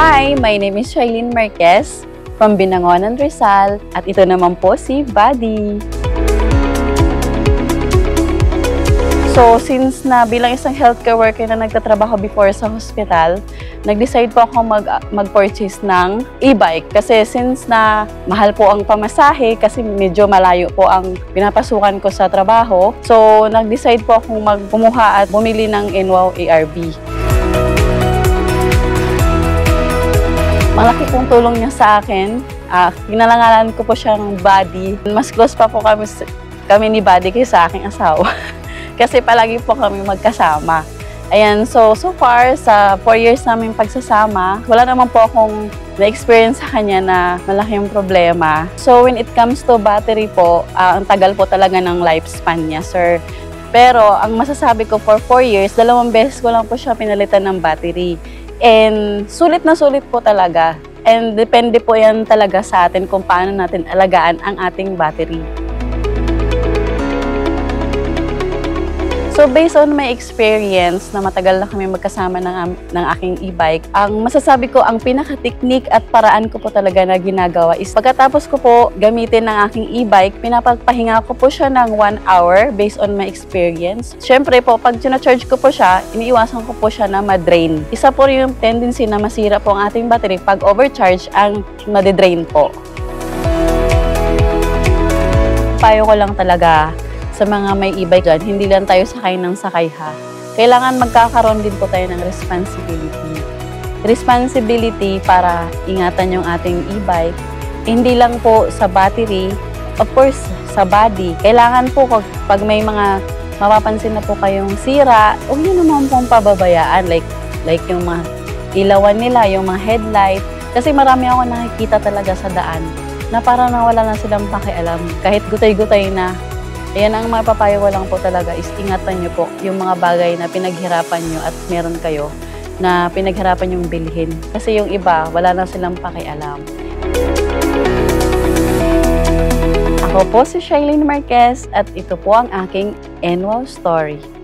Hi! My name is Shailene Marquez from Binangonan, Rizal at ito naman po si Buddy. So, since na bilang isang healthcare worker na nagtatrabaho before sa hospital, nag-decide po ako mag-purchase ng e-bike kasi since na mahal po ang pamasahe kasi medyo malayo po ang pinapasukan ko sa trabaho. So, nag-decide po akong kumuha at bumili ng NWOW ARB. Malaki pong tulong niya sa akin. Kinalangalan ko po siya ng Buddy. Mas close pa po kami ni Buddy kaysa aking asawa. Kasi palagi po kami magkasama. Ayan, so far, sa 4 years namin pagsasama, wala naman po akong na-experience sa kanya na malaking problema. So when it comes to battery po, ang tagal po talaga ng lifespan niya, sir. Pero ang masasabi ko for 4 years, 2 beses ko lang po siya pinalitan ng battery. And sulit na sulit po talaga. And depende po yan talaga sa atin kung paano natin alagaan ang ating battery. So based on my experience na matagal na kami magkasama ng aking e-bike, ang masasabi ko ang pinaka-technique at paraan ko po talaga na ginagawa is pagkatapos ko po gamitin ng aking e-bike, pinapagpahinga ko po siya ng 1 hour based on my experience. Siyempre po, pag charge ko po siya, iniiwasan ko po siya na madrain. Isa po rin yung tendency na masira po ang ating battery pag overcharge ang madedrain po. Payo ko lang talaga sa mga may e-bike dyan, hindi lang tayo sakay ng sakay ha. Kailangan magkakaroon din po tayo ng responsibility. Responsibility para ingatan yung ating e-bike. Hindi lang po sa battery, of course, sa body. Kailangan po pag may mga mapapansin na po kayong sira, huwag nyo naman pong pababayaan. Like yung mga ilawan nila, yung mga headlight. Kasi marami ako nakikita talaga sa daan na parang nawala na silang pakialam. Kahit gutay-gutay na, ayan, ang mapapayo ko lang po talaga is ingatan nyo po yung mga bagay na pinaghirapan nyo at meron kayo na pinaghirapan yung bilhin. Kasi yung iba, wala na silang pakialam. Ako po si Shailene Marquez at ito po ang aking NWOW story.